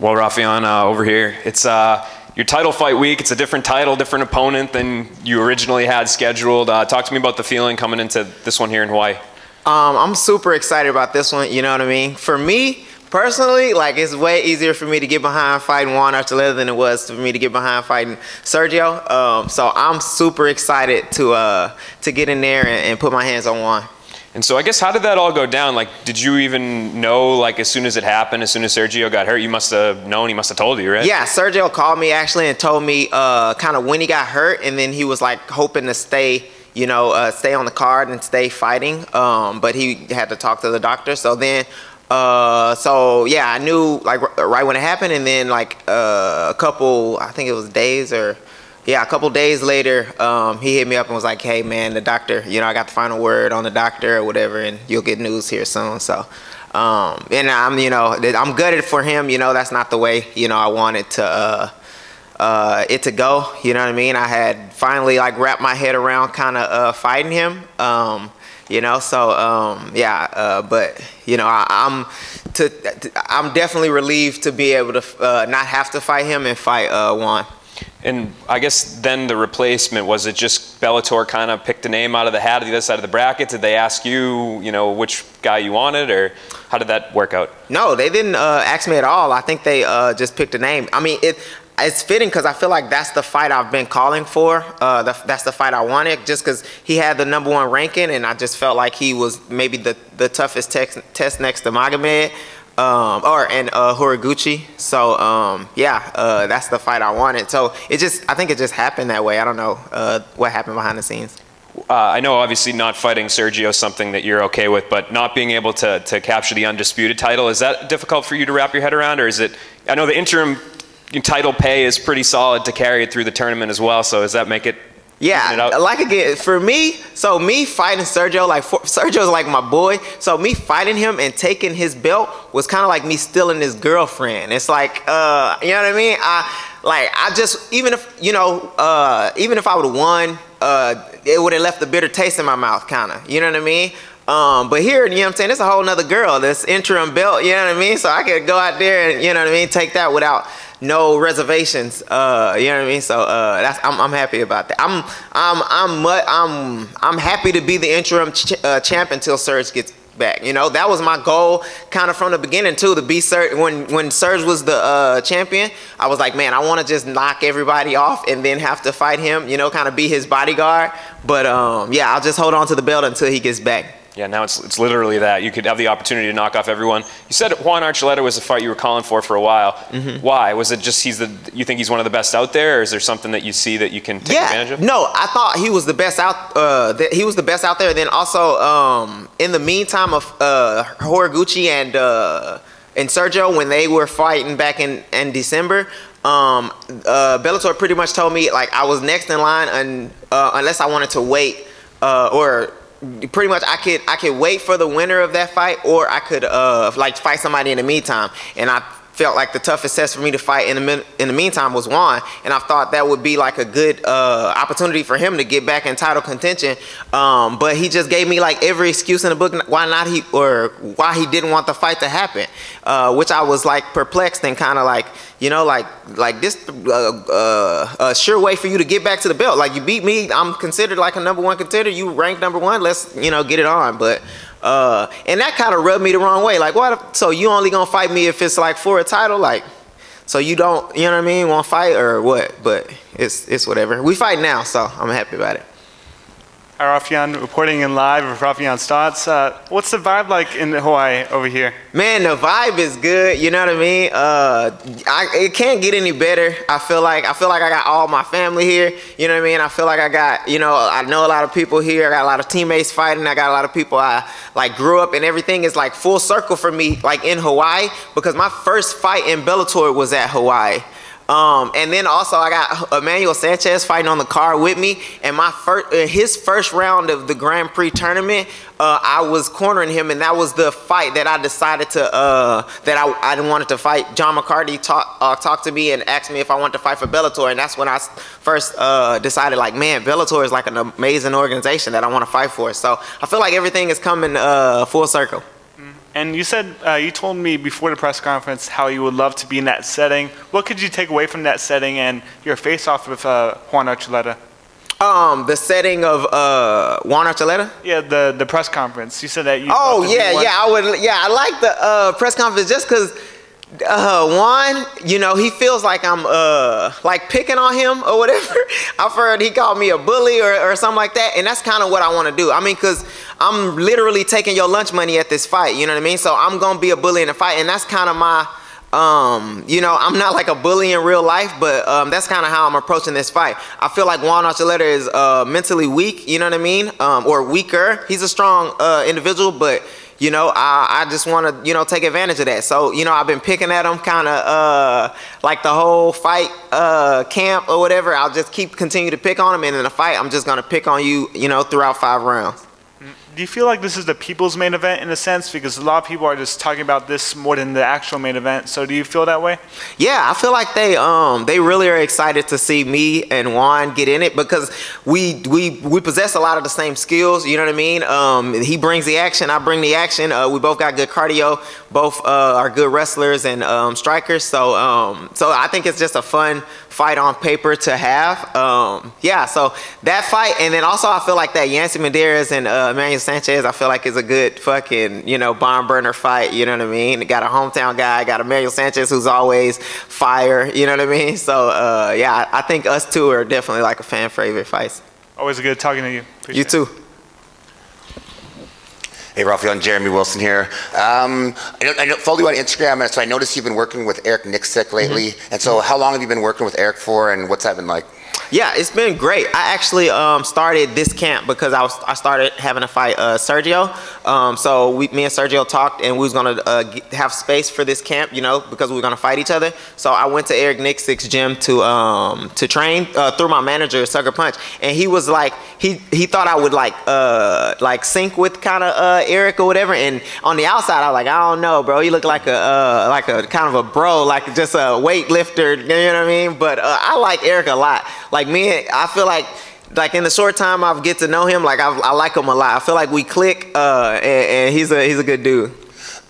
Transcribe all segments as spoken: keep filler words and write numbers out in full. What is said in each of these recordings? Well, Raufeon, uh, over here, it's uh, your title fight week. It's a different title, different opponent than you originally had scheduled. Uh, talk to me about the feeling coming into this one here in Hawaii. Um, I'm super excited about this one, you know what I mean? For me, personally, like, it's way easier for me to get behind fighting Juan Archuleta than it was for me to get behind fighting Sergio. Um, so I'm super excited to, uh, to get in there and, and put my hands on Juan. And so I guess how did that all go down? Like, did you even know, like, as soon as it happened, as soon as Sergio got hurt, you must have known, he must have told you, right? Yeah, Sergio called me actually and told me uh, kind of when he got hurt, and then he was like hoping to stay, you know, uh, stay on the card and stay fighting, um, but he had to talk to the doctor. So then, uh, so yeah, I knew like right when it happened, and then like uh, a couple, I think it was days or Yeah, a couple days later, um, he hit me up and was like, hey, man, the doctor, you know, I got the final word on the doctor or whatever, and you'll get news here soon. So, um, and I'm, you know, I'm gutted for him. You know, that's not the way, you know, I wanted to, uh, uh, it to go. You know what I mean? I had finally, like, wrapped my head around kind of uh, fighting him, um, you know, so, um, yeah, uh, but, you know, I, I'm to, I'm definitely relieved to be able to uh, not have to fight him and fight uh, Juan. And I guess then the replacement, was it just Bellator kind of picked a name out of the hat of the other side of the bracket? Did they ask you, you know, which guy you wanted, or how did that work out? No, they didn't uh, ask me at all. I think they uh, just picked a name. I mean, it, it's fitting because I feel like that's the fight I've been calling for. Uh, the, that's the fight I wanted, just because he had the number one ranking, and I just felt like he was maybe the, the toughest tex test next to Magomed. Um, or and uh, Horiguchi. So um, yeah, uh, that's the fight I wanted. So it just, I think it just happened that way. I don't know uh, what happened behind the scenes. Uh, I know obviously not fighting Sergio is something that you're okay with, but not being able to to capture the undisputed title, is that difficult for you to wrap your head around, or is it? I know the interim title pay is pretty solid to carry it through the tournament as well. So does that make it? Yeah, like again, for me, so me fighting Sergio, like for, Sergio's like my boy, so me fighting him and taking his belt was kind of like me stealing his girlfriend. It's like, uh, you know what I mean? I like, I just, even if, you know, uh, even if I would have won, uh, it would have left a bitter taste in my mouth, kind of, you know what I mean? Um, but here, you know what I'm saying, it's a whole nother girl, this interim belt, you know what I mean? So I could go out there and, you know what I mean, take that without no reservations, uh, you know what I mean? So uh, that's, I'm, I'm happy about that. I'm, I'm, I'm, I'm, I'm happy to be the interim ch uh, champ until Serge gets back. You know, that was my goal kind of from the beginning too, to be Serge. When, when Serge was the uh, champion, I was like, man, I want to just knock everybody off and then have to fight him, you know, kind of be his bodyguard. But um, yeah, I'll just hold on to the belt until he gets back. Yeah, now it's, it's literally that. You could have the opportunity to knock off everyone. You said Juan Archuleta was a fight you were calling for for a while. Mm-hmm. Why? Was it just he's the, you think he's one of the best out there, or is there something that you see that you can take yeah. advantage of? No, I thought he was the best out, uh, that he was the best out there. Then also, um, in the meantime of uh, Horiguchi and, uh, and Sergio, when they were fighting back in, in December, um, uh, Bellator pretty much told me, like, I was next in line and, uh, unless I wanted to wait uh, or... pretty much I could I could wait for the winner of that fight, or I could uh like fight somebody in the meantime. And I felt like the toughest test for me to fight in the in the meantime was Juan, and I thought that would be like a good uh, opportunity for him to get back in title contention. Um, but he just gave me like every excuse in the book why not he or why he didn't want the fight to happen, uh, which I was like perplexed and kind of like, you know, like like this uh, uh, a sure way for you to get back to the belt. Like, you beat me, I'm considered like a number one contender. You ranked number one. Let's, you know, get it on. But. Uh, and that kind of rubbed me the wrong way. Like, what? If, so you only gonna fight me if it's like for a title? Like, so you don't, you know what I mean? Want to fight or what? But it's it's whatever. We fight now, so I'm happy about it. Raufeon reporting in live with Raufeon Stots. Uh, what's the vibe like in Hawaii over here? Man, the vibe is good. You know what I mean? Uh, I, it can't get any better. I feel like I feel like I got all my family here. You know what I mean? I feel like I got, you know, I know a lot of people here. I got a lot of teammates fighting. I got a lot of people I like grew up, and everything is like full circle for me, like in Hawaii, because my first fight in Bellator was at Hawaii. Um, and then also I got Emmanuel Sanchez fighting on the card with me, and my first, uh, his first round of the Grand Prix tournament, uh, I was cornering him, and that was the fight that I decided to, uh, that I, I wanted to fight. John McCarty talk, uh, talked to me and asked me if I wanted to fight for Bellator, and that's when I first uh, decided, like, man, Bellator is like an amazing organization that I want to fight for. So I feel like everything is coming uh, full circle. And you said, uh, you told me before the press conference how you would love to be in that setting. What could you take away from that setting and your face-off with uh, Juan Archuleta? Um, the setting of uh, Juan Archuleta? Yeah, the, the press conference. You said that you... Oh, yeah, yeah. I would, yeah, I like the uh, press conference just because uh, Juan, you know, he feels like I'm uh, like picking on him or whatever. I've heard he called me a bully or, or something like that. And that's kind of what I want to do. I mean, because... I'm literally taking your lunch money at this fight, you know what I mean? So I'm going to be a bully in a fight, and that's kind of my, um, you know, I'm not like a bully in real life, but um, that's kind of how I'm approaching this fight. I feel like Juan Archuleta is uh, mentally weak, you know what I mean, um, or weaker. He's a strong uh, individual, but, you know, I, I just want to, you know, take advantage of that. So, you know, I've been picking at him kind of uh, like the whole fight uh, camp or whatever. I'll just keep continue to pick on him, and in a fight, I'm just going to pick on you, you know, throughout five rounds. Do you feel like this is the people's main event in a sense? Because a lot of people are just talking about this more than the actual main event. So do you feel that way? Yeah, I feel like they um they really are excited to see me and Juan get in it because we we we possess a lot of the same skills. You know what I mean? Um, he brings the action, I bring the action. Uh, we both got good cardio. Both uh, are good wrestlers and um, strikers. So um so I think it's just a fun fight on paper to have. Um, yeah. So that fight, and then also I feel like that Yancy Medeiros and uh, Emmanuel Sanchez, I feel like it's a good fucking, you know, bomb burner fight, you know what I mean? Got a hometown guy, got Emmanuel Sanchez who's always fire, you know what I mean? So, uh, yeah, I think us two are definitely like a fan favorite fights. Always good talking to you. Appreciate you too. It. Hey, Raufeon, Jeremy Wilson here. Um, I, I follow you on Instagram, and so I noticed you've been working with Eric Nicksick lately. Mm-hmm. And so how long have you been working with Eric for, and what's that been like? Yeah, it's been great. I actually um, started this camp because I was I started having a fight uh, Sergio. Um, so we, me and Sergio talked, and we was gonna uh, get, have space for this camp, you know, because we were gonna fight each other. So I went to Eric Nicksick's gym to um, to train uh, through my manager Sucker Punch, and he was like he he thought I would like uh, like sync with kind of uh, Eric or whatever. And on the outside, I was like, I don't know, bro. You look like a uh, like a kind of a bro, like just a weightlifter. You know what I mean? But uh, I like Eric a lot. Like. Like me, I feel like, like in the short time I've get to know him, like I've, I like him a lot. I feel like we click, uh, and, and he's a he's a good dude.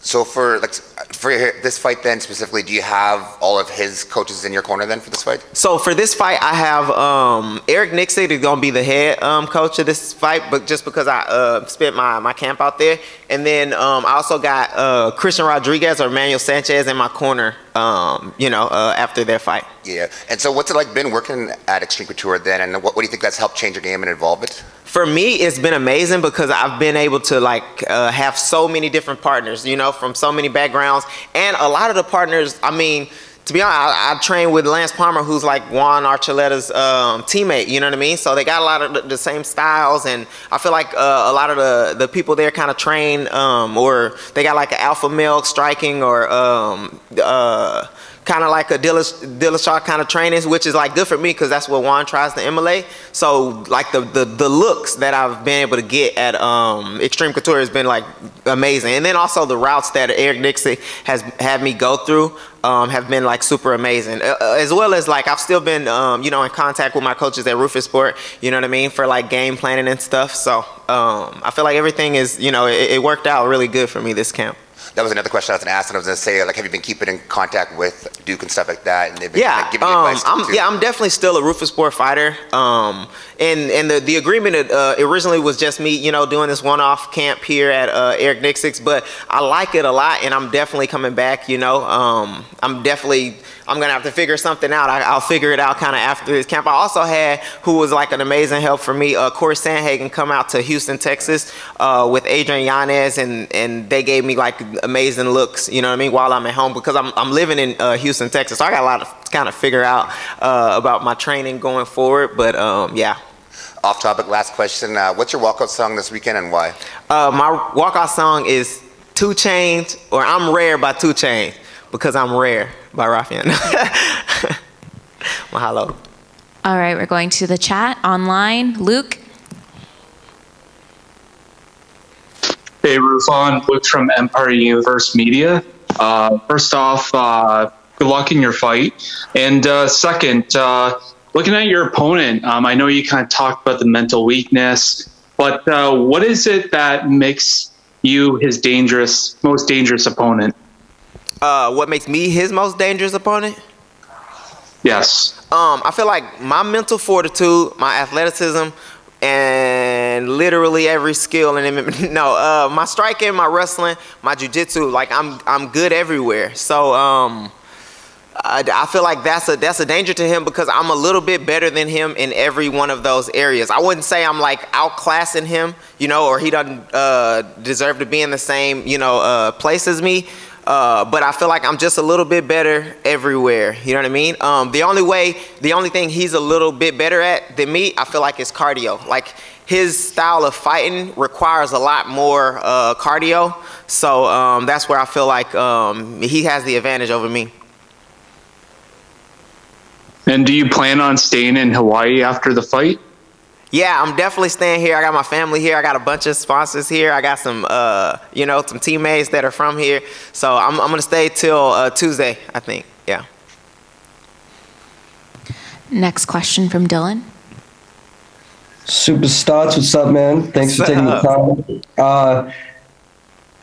So for like for this fight then specifically, do you have all of his coaches in your corner then for this fight? So for this fight, I have um, Eric Nicksick is gonna be the head um, coach of this fight, but just because I uh, spent my my camp out there, and then um, I also got uh, Christian Rodriguez or Emmanuel Sanchez in my corner. Um, you know, uh, after their fight. Yeah. And so what's it like been working at Extreme Couture then, and what, what do you think that's helped change your game and evolve it? For me, it's been amazing because I've been able to like uh, have so many different partners, you know, from so many backgrounds. And a lot of the partners, I mean, to be honest, I, I trained with Lance Palmer, who's like Juan Archuleta's um, teammate, you know what I mean? So they got a lot of the, the same styles, and I feel like uh, a lot of the, the people there kind of train, um, or they got like an alpha male striking or um, uh, kind of like a Dillashaw kind of trainings, which is like good for me because that's what Juan tries to emulate. So like the, the, the looks that I've been able to get at um, Extreme Couture has been like amazing. And then also the routes that Eric Nicksick has had me go through um, have been like super amazing. Uh, as well as like I've still been, um, you know, in contact with my coaches at Rufusport, you know what I mean, for like game planning and stuff. So um, I feel like everything is, you know, it, it worked out really good for me this camp. That was another question I was going to ask, and I was going to say, like, have you been keeping in contact with Duke and stuff like that? And they've been yeah, like, giving you um, advice I'm, too? Yeah, I'm definitely still a Rufusport fighter. Um, and and the, the agreement uh, originally was just me, you know, doing this one-off camp here at uh, Eric Nicksick's, but I like it a lot, and I'm definitely coming back, you know. Um, I'm definitely... I'm going to have to figure something out. I, I'll figure it out kind of after this camp. I also had, who was like an amazing help for me, uh, Corey Sanhagen come out to Houston, Texas uh, with Adrian Yanez, and, and they gave me like amazing looks, you know what I mean, while I'm at home because I'm, I'm living in uh, Houston, Texas. So I got a lot to kind of figure out uh, about my training going forward, but um, yeah. Off topic, last question. Uh, what's your walkout song this weekend and why? Uh, my walkout song is Two Chains, or I'm Rare by Two Chains. Because I'm Rare by Raufeon. Mahalo. All right, we're going to the chat online. Luke. Hey, Raufeon. Luke from Empire Universe Media. Uh, first off, uh, good luck in your fight. And uh, second, uh, looking at your opponent, um, I know you kind of talked about the mental weakness, but uh, what is it that makes you his dangerous, most dangerous opponent? Uh, what makes me his most dangerous opponent? Yes. Um, I feel like my mental fortitude, my athleticism, and literally every skill in M M A. No, uh, my striking, my wrestling, my jiu-jitsu. Like I'm, I'm good everywhere. So um, I, I feel like that's a that's a danger to him because I'm a little bit better than him in every one of those areas. I wouldn't say I'm like outclassing him, you know, or he doesn't uh, deserve to be in the same, you know, uh, place as me. Uh, but I feel like I'm just a little bit better everywhere. You know what I mean? Um, the only way, the only thing he's a little bit better at than me, I feel like, is cardio. Like his style of fighting requires a lot more uh, cardio. So um, that's where I feel like um, he has the advantage over me. And do you plan on staying in Hawaii after the fight? Yeah, I'm definitely staying here. I got my family here. I got a bunch of sponsors here. I got some, uh, you know, some teammates that are from here. So I'm, I'm going to stay till uh, Tuesday, I think. Yeah. Next question from Dylan. Super Stots, what's up, man? Thanks for taking the time. Uh,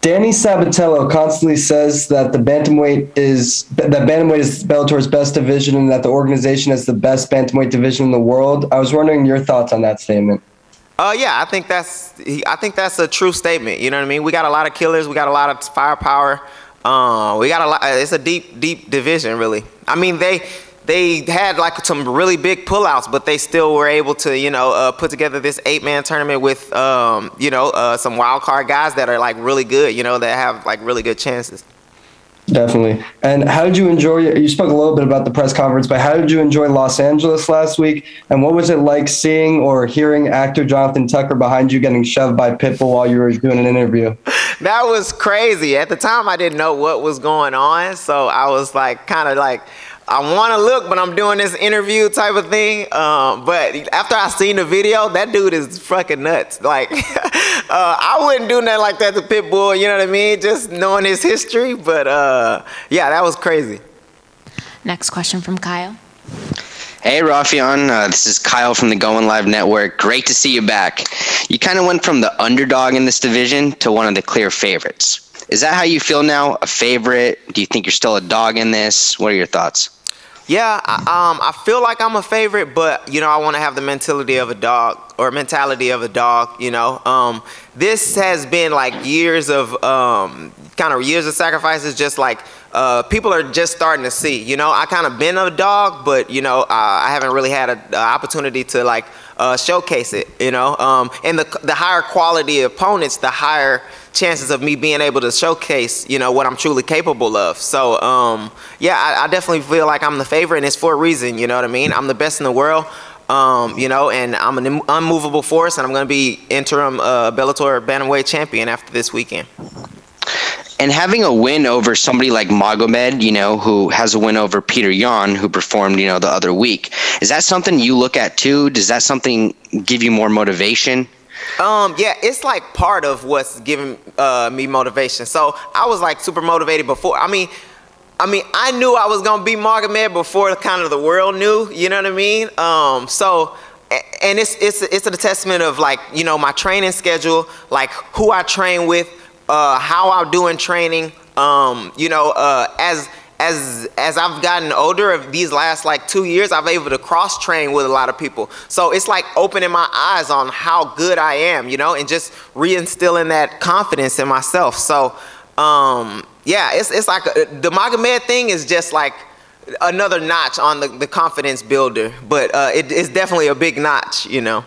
Danny Sabatello constantly says that the bantamweight is that bantamweight is Bellator's best division and that the organization has the best bantamweight division in the world. I was wondering your thoughts on that statement. Uh, yeah, I think that's I think that's a true statement. You know what I mean? We got a lot of killers. We got a lot of firepower. Uh, we got a lot. It's a deep, deep division, really. I mean, they they had like some really big pullouts, but they still were able to, you know, uh, put together this eight-man tournament with, um, you know, uh, some wild card guys that are like really good, you know, that have like really good chances. Definitely. And how did you enjoy, you spoke a little bit about the press conference, but how did you enjoy Los Angeles last week? And what was it like seeing or hearing actor Jonathan Tucker behind you getting shoved by Pitbull while you were doing an interview? That was crazy. At the time, I didn't know what was going on. So I was like, kind of like, I want to look, but I'm doing this interview type of thing. Um, but after I seen the video, that dude is fucking nuts. Like, uh, I wouldn't do nothing like that to Pitbull, you know what I mean? Just knowing his history. But uh, yeah, that was crazy. Next question from Kyle. Hey, Raufeon. Uh, this is Kyle from the Going Live Network. Great to see you back. You kind of went from the underdog in this division to one of the clear favorites. Is that how you feel now? A favorite? Do you think you're still a dog in this? What are your thoughts? Yeah, I, um, I feel like I'm a favorite, but, you know, I want to have the mentality of a dog or mentality of a dog, you know. Um, this has been like years of um, kind of years of sacrifices, just like uh, people are just starting to see, you know. I kind of been a dog, but, you know, uh, I haven't really had an opportunity to like uh, showcase it, you know. Um, and the, the higher quality opponents, the higher chances of me being able to showcase, you know, what I'm truly capable of. So, um, yeah, I, I definitely feel like I'm the favorite, and it's for a reason, you know what I mean? I'm the best in the world, um, you know, and I'm an unmovable force, and I'm going to be interim uh, Bellator bantamweight champion after this weekend. And having a win over somebody like Magomed, you know, who has a win over Peter Yan, who performed, you know, the other week, is that something you look at too? Does that something give you more motivation? Um, yeah, it's like part of what's giving uh, me motivation. So I was like super motivated before. I mean, I mean, I knew I was going to be Magomed before kind of the world knew, you know what I mean? Um, so, and it's, it's, it's a testament of like, you know, my training schedule, like who I train with, uh, how I do in training, um, you know, uh, as As as I've gotten older, of these last like two years, I've been able to cross train with a lot of people. So it's like opening my eyes on how good I am, you know, and just reinstilling that confidence in myself. So um, yeah, it's it's like a, the Magomed thing is just like another notch on the, the confidence builder, but uh, it, it's definitely a big notch, you know.